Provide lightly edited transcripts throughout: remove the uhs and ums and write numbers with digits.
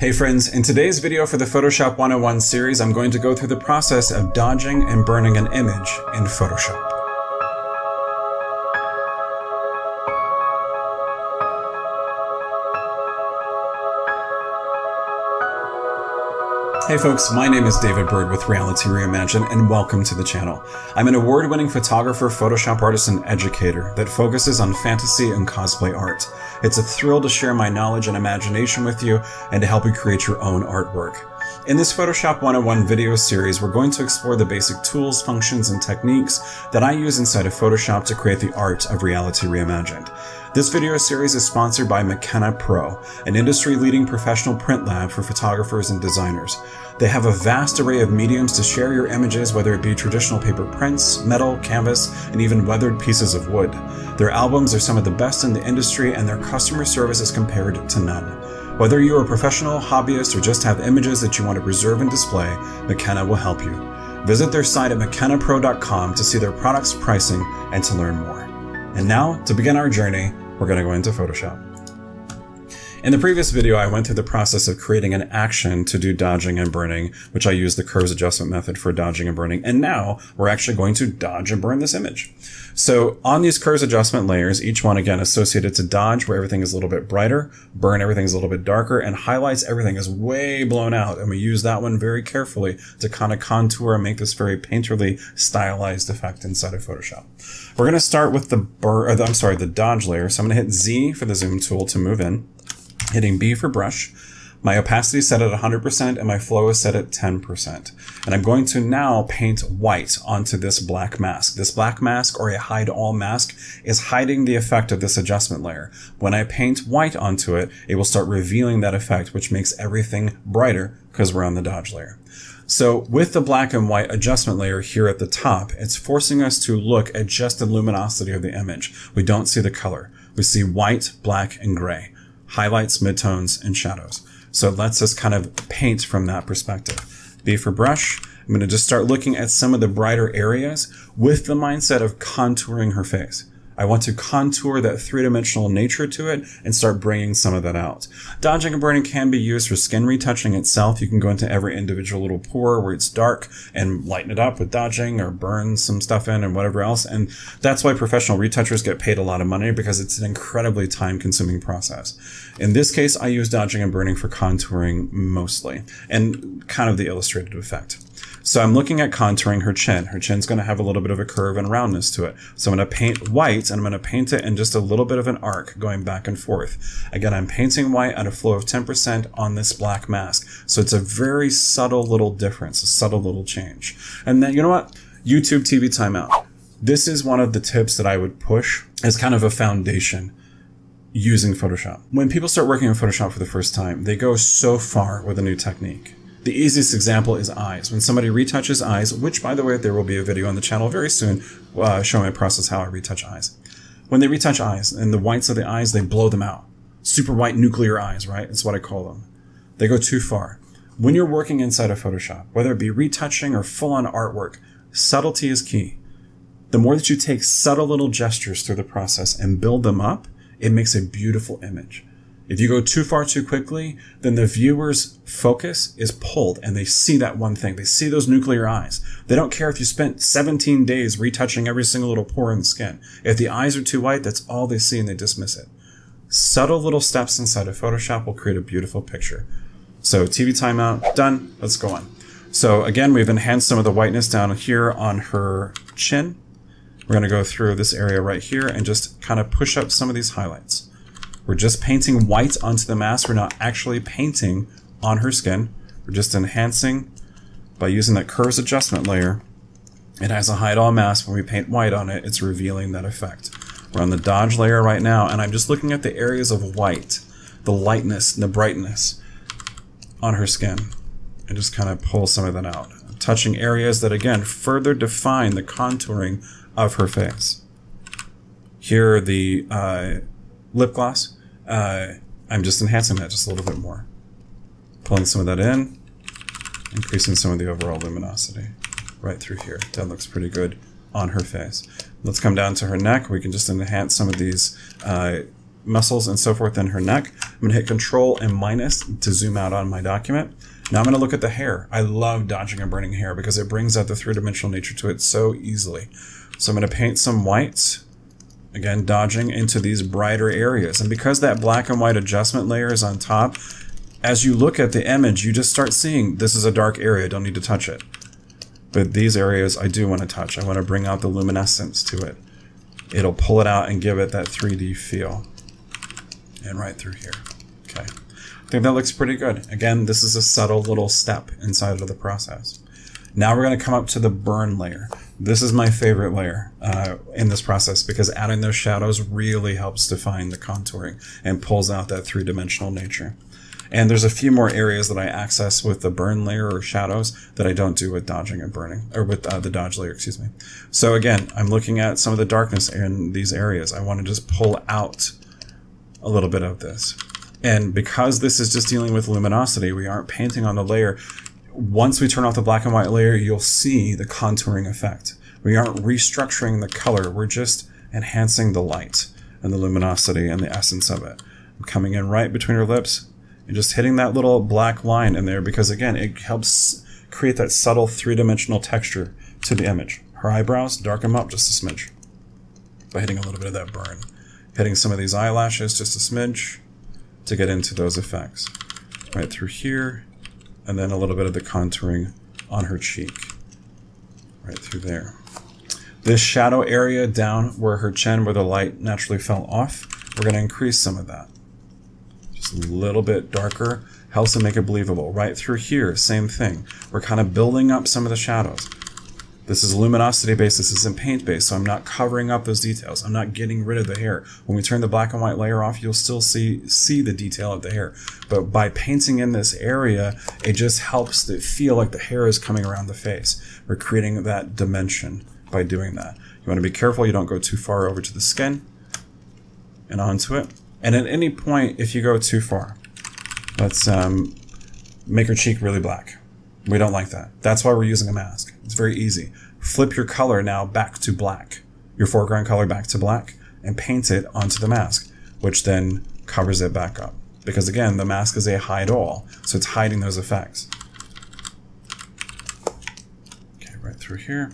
Hey friends, in today's video for the Photoshop 101 series, I'm going to go through the process of dodging and burning an image in Photoshop. Hey folks, my name is David Bird with Reality Reimagined, and welcome to the channel. I'm an award-winning photographer, Photoshop artist, and educator that focuses on fantasy and cosplay art. It's a thrill to share my knowledge and imagination with you and to help you create your own artwork. In this Photoshop 101 video series, we're going to explore the basic tools, functions, and techniques that I use inside of Photoshop to create the art of Reality Reimagined. This video series is sponsored by McKenna Pro, an industry-leading professional print lab for photographers and designers. They have a vast array of mediums to share your images, whether it be traditional paper prints, metal, canvas, and even weathered pieces of wood. Their albums are some of the best in the industry, and their customer service is compared to none. Whether you're a professional, hobbyist, or just have images that you want to preserve and display, McKenna will help you. Visit their site at McKennaPro.com to see their products, pricing, and to learn more. And now, to begin our journey, we're going to go into Photoshop. In the previous video, I went through the process of creating an action to do dodging and burning, which I used the curves adjustment method for dodging and burning. And now we're actually going to dodge and burn this image. So on these curves adjustment layers, each one again associated to dodge, where everything is a little bit brighter, burn everything is a little bit darker, and highlights everything is way blown out. And we use that one very carefully to kind of contour and make this very painterly stylized effect inside of Photoshop. We're going to start with the dodge layer. So I'm going to hit Z for the zoom tool to move in. Hitting B for brush. My opacity is set at 100% and my flow is set at 10%. And I'm going to now paint white onto this black mask. This black mask, or a hide all mask, is hiding the effect of this adjustment layer. When I paint white onto it, it will start revealing that effect, which makes everything brighter because we're on the dodge layer. So with the black and white adjustment layer here at the top, it's forcing us to look at just the luminosity of the image. We don't see the color. We see white, black, and gray. Highlights, midtones, and shadows. So it lets us kind of paint from that perspective. B for brush. I'm going to just start looking at some of the brighter areas with the mindset of contouring her face. I want to contour that three-dimensional nature to it and start bringing some of that out. Dodging and burning can be used for skin retouching itself. You can go into every individual little pore where it's dark and lighten it up with dodging or burn some stuff in and whatever else. And that's why professional retouchers get paid a lot of money, because it's an incredibly time-consuming process. In this case, I use dodging and burning for contouring mostly and kind of the illustrative effect. So I'm looking at contouring her chin. Her chin's going to have a little bit of a curve and roundness to it. So I'm going to paint white, and I'm going to paint it in just a little bit of an arc going back and forth. Again, I'm painting white at a flow of 10% on this black mask. So it's a very subtle little difference, a subtle little change. And then, you know what? YouTube TV timeout. This is one of the tips that I would push as kind of a foundation using Photoshop. When people start working in Photoshop for the first time, they go so far with a new technique. The easiest example is eyes. When somebody retouches eyes, which, by the way, there will be a video on the channel very soon showing my process how I retouch eyes. When they retouch eyes and the whites of the eyes, they blow them out. Super white nuclear eyes, right? That's what I call them. They go too far. When you're working inside of Photoshop, whether it be retouching or full-on artwork, subtlety is key. The more that you take subtle little gestures through the process and build them up, it makes a beautiful image. If you go too far too quickly, then the viewer's focus is pulled and they see that one thing. They see those nuclear eyes. They don't care if you spent 17 days retouching every single little pore in the skin. If the eyes are too white, that's all they see and they dismiss it. Subtle little steps inside of Photoshop will create a beautiful picture. So TV timeout, done. Let's go on. So again, we've enhanced some of the whiteness down here on her chin. We're going to go through this area right here and just kind of push up some of these highlights. We're just painting white onto the mask. We're not actually painting on her skin. We're just enhancing by using that curves adjustment layer. It has a hide all mask. When we paint white on it, it's revealing that effect. We're on the dodge layer right now, and I'm just looking at the areas of white, the lightness and the brightness on her skin, and just kind of pull some of that out. I'm touching areas that, again, further define the contouring of her face. Here are the lip gloss. I'm just enhancing that just a little bit more. Pulling some of that in, increasing some of the overall luminosity right through here. That looks pretty good on her face. Let's come down to her neck. We can just enhance some of these muscles and so forth in her neck. I'm going to hit Control and minus to zoom out on my document. Now I'm going to look at the hair. I love dodging and burning hair because it brings out the three-dimensional nature to it so easily. So I'm going to paint some whites, again dodging into these brighter areas. And because that black and white adjustment layer is on top, as you look at the image, you just start seeing this is a dark area, don't need to touch it. But these areas I do want to touch. I want to bring out the luminescence to it. It'll pull it out and give it that 3D feel. And right through here. Okay. I think that looks pretty good. Again, this is a subtle little step inside of the process. Now we're going to come up to the burn layer. This is my favorite layer in this process because adding those shadows really helps define the contouring and pulls out that three-dimensional nature. And there's a few more areas that I access with the burn layer or shadows that I don't do with dodging and burning, or with the dodge layer, excuse me. So again, I'm looking at some of the darkness in these areas. I want to just pull out a little bit of this. And because this is just dealing with luminosity, we aren't painting on the layer. Once we turn off the black and white layer, you'll see the contouring effect. We aren't restructuring the color. We're just enhancing the light and the luminosity and the essence of it. I'm coming in right between her lips. And just hitting that little black line in there because, again, it helps create that subtle three-dimensional texture to the image. Her eyebrows, darken them up just a smidge by hitting a little bit of that burn. Hitting some of these eyelashes just a smidge to get into those effects. Right through here, and then a little bit of the contouring on her cheek. Right through there. This shadow area down where her chin, where the light naturally fell off, we're going to increase some of that. A little bit darker, helps to make it believable. Right through here, same thing. We're kind of building up some of the shadows. This is luminosity based, this isn't paint based, so I'm not covering up those details. I'm not getting rid of the hair. When we turn the black and white layer off, you'll still see the detail of the hair. But by painting in this area, it just helps it feel like the hair is coming around the face. We're creating that dimension by doing that. You want to be careful you don't go too far over to the skin and onto it. And at any point, if you go too far, let's make her cheek really black. We don't like that. That's why we're using a mask. It's very easy. Flip your color now back to black, your foreground color back to black, and paint it onto the mask, which then covers it back up. Because again, the mask is a hide-all, so it's hiding those effects. Okay, right through here,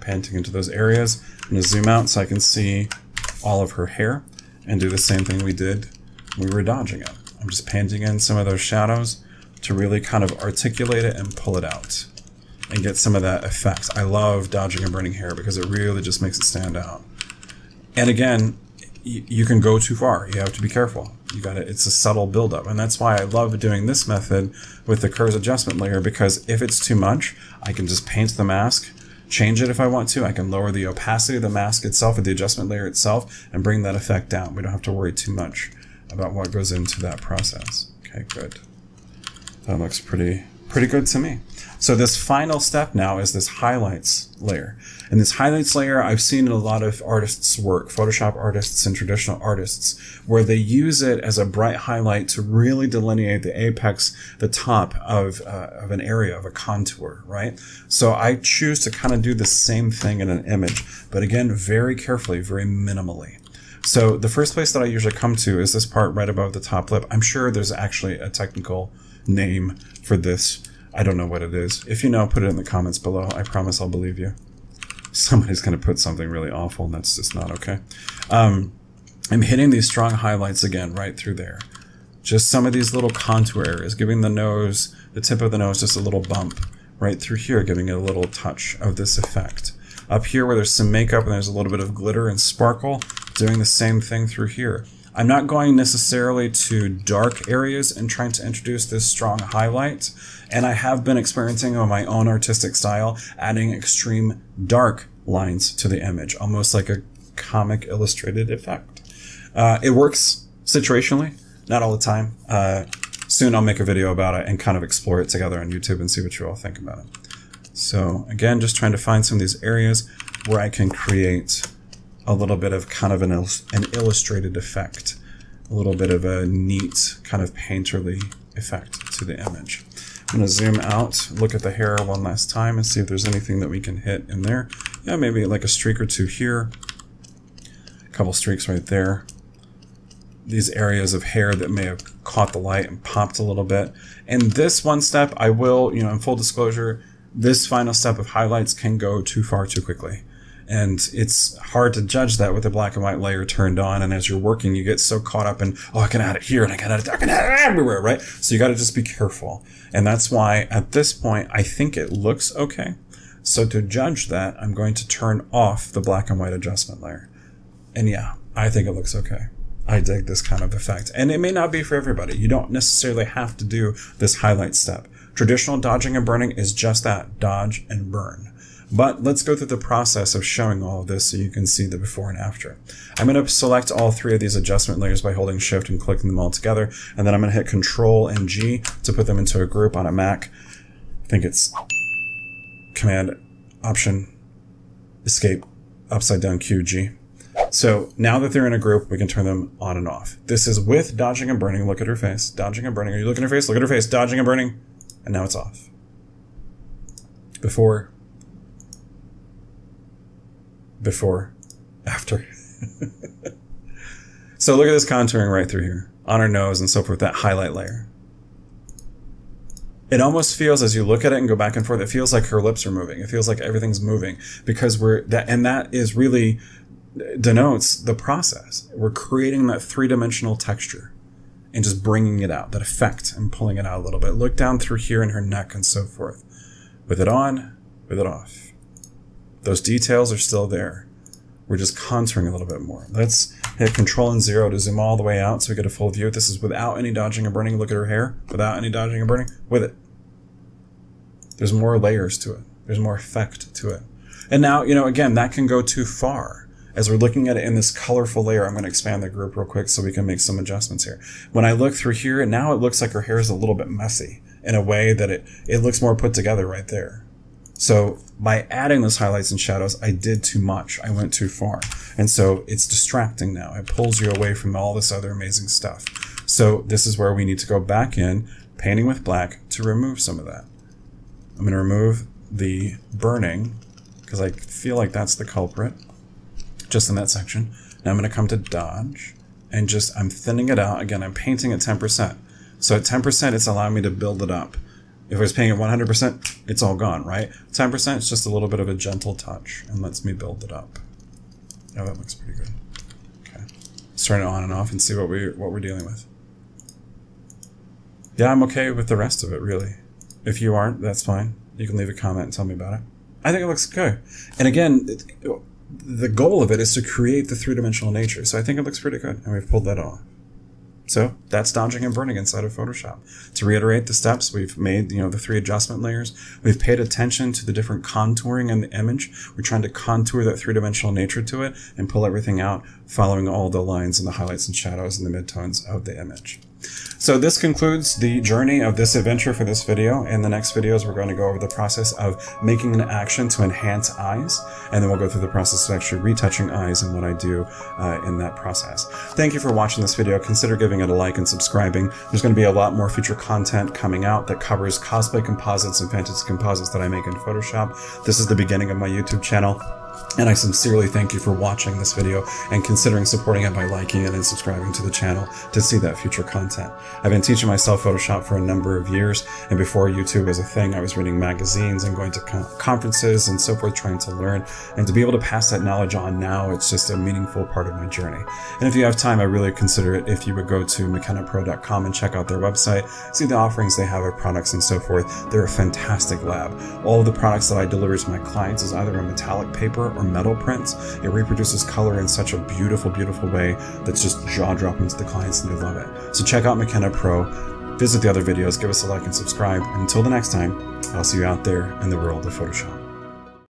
painting into those areas. I'm going to zoom out so I can see all of her hair. And do the same thing we did when we were dodging it. I'm just painting in some of those shadows to really kind of articulate it and pull it out and get some of that effect. I love dodging and burning hair because it really just makes it stand out. And again, you can go too far. You have to be careful. You got it. It's a subtle buildup, and that's why I love doing this method with the curves adjustment layer, because if it's too much, I can just paint the mask. Change it if I want to. I can lower the opacity of the mask itself or the adjustment layer itself and bring that effect down. We don't have to worry too much about what goes into that process. Okay, good. That looks pretty good to me. So this final step now is this highlights layer. And this highlights layer I've seen in a lot of artists' work, Photoshop artists and traditional artists, where they use it as a bright highlight to really delineate the apex, the top of an area, of a contour, right? So I choose to kind of do the same thing in an image, but again, very carefully, very minimally. So the first place that I usually come to is this part right above the top lip. I'm sure there's actually a technical name for this. I don't know what it is. If you know, put it in the comments below. I promise I'll believe you. Somebody's going to put something really awful, and that's just not okay. I'm hitting these strong highlights again right through there. Just some of these little contour areas, giving the nose, the tip of the nose, just a little bump right through here, giving it a little touch of this effect. Up here where there's some makeup and there's a little bit of glitter and sparkle, doing the same thing through here. I'm not going necessarily to dark areas and trying to introduce this strong highlight. And I have been experimenting on my own artistic style, adding extreme dark lines to the image, almost like a comic illustrated effect. It works situationally, not all the time. Soon I'll make a video about it and kind of explore it together on YouTube and see what you all think about it. So again, just trying to find some of these areas where I can create a little bit of kind of an illustrated effect, a little bit of a neat kind of painterly effect to the image. I'm going to zoom out, look at the hair one last time and see if there's anything that we can hit in there. Yeah, maybe like a streak or two here, a couple streaks right there, these areas of hair that may have caught the light and popped a little bit. And this one step, I will, you know, in full disclosure, this final step of highlights can go too far too quickly. And it's hard to judge that with a black and white layer turned on. And as you're working, you get so caught up in, oh, I can add it here and I can add it there, I can add it everywhere, right? So you got to just be careful. And that's why at this point, I think it looks okay. So to judge that, I'm going to turn off the black and white adjustment layer. And yeah, I think it looks okay. I dig this kind of effect. And it may not be for everybody. You don't necessarily have to do this highlight step. Traditional dodging and burning is just that, dodge and burn. But let's go through the process of showing all of this so you can see the before and after. I'm going to select all three of these adjustment layers by holding Shift and clicking them all together. And then I'm going to hit Control and G to put them into a group on a Mac. I think it's Command, Option, Escape, upside down Q, G. So now that they're in a group, we can turn them on and off. This is with dodging and burning. Look at her face. Dodging and burning. Are you looking at her face? Look at her face. Dodging and burning. And now it's off. Before, after. So look at this contouring right through here on her nose and so forth, that highlight layer. It almost feels, as you look at it and go back and forth, it feels like her lips are moving. It feels like everything's moving because that is really denotes the process. We're creating that three-dimensional texture and just bringing it out, that effect, and pulling it out a little bit. Look down through here in her neck and so forth. With it on, with it off. Those details are still there. We're just contouring a little bit more. Let's hit Control and 0 to zoom all the way out so we get a full view. This is without any dodging and burning. Look at her hair. Without any dodging and burning. With it. There's more layers to it. There's more effect to it. And now, you know, again, that can go too far. As we're looking at it in this colorful layer, I'm going to expand the group real quick so we can make some adjustments here. When I look through here, and now it looks like her hair is a little bit messy in a way that it looks more put together right there. So by adding those highlights and shadows, I did too much. I went too far. And so it's distracting now. It pulls you away from all this other amazing stuff. So this is where we need to go back in, painting with black, to remove some of that. I'm going to remove the burning because I feel like that's the culprit. Just in that section. Now I'm going to come to dodge and just, I'm thinning it out. Again, I'm painting at 10%. So at 10%, it's allowing me to build it up. If I was painting at 100%, it's all gone, right? 10%, it's just a little bit of a gentle touch and lets me build it up. Oh, that looks pretty good. Okay. Let's turn it on and off and see what we're dealing with. Yeah, I'm okay with the rest of it, really. If you aren't, that's fine. You can leave a comment and tell me about it. I think it looks good. And again, the goal of it is to create the three-dimensional nature. So I think it looks pretty good, and we've pulled that off. So that's dodging and burning inside of Photoshop. To reiterate the steps, we've made, you know, the three adjustment layers. We've paid attention to the different contouring in the image. We're trying to contour that three-dimensional nature to it and pull everything out, following all the lines and the highlights and shadows and the midtones of the image. So this concludes the journey of this adventure for this video. In the next videos, we're going to go over the process of making an action to enhance eyes, and then we'll go through the process of actually retouching eyes and what I do in that process. Thank you for watching this video. Consider giving it a like and subscribing. There's going to be a lot more future content coming out that covers cosplay composites and fantasy composites that I make in Photoshop. This is the beginning of my YouTube channel. And I sincerely thank you for watching this video and considering supporting it by liking it and subscribing to the channel to see that future content. I've been teaching myself Photoshop for a number of years, and before YouTube was a thing, I was reading magazines and going to conferences and so forth, trying to learn. And to be able to pass that knowledge on now, it's just a meaningful part of my journey. And if you have time, I really consider it if you would go to McKennaPro.com and check out their website, see the offerings they have of products and so forth. They're a fantastic lab. All of the products that I deliver to my clients is either a metallic paper or metal prints. It reproduces color in such a beautiful, beautiful way that's just jaw-dropping to the clients, and they love it. So check out McKenna Pro, visit the other videos, give us a like and subscribe. And until the next time, I'll see you out there in the world of Photoshop.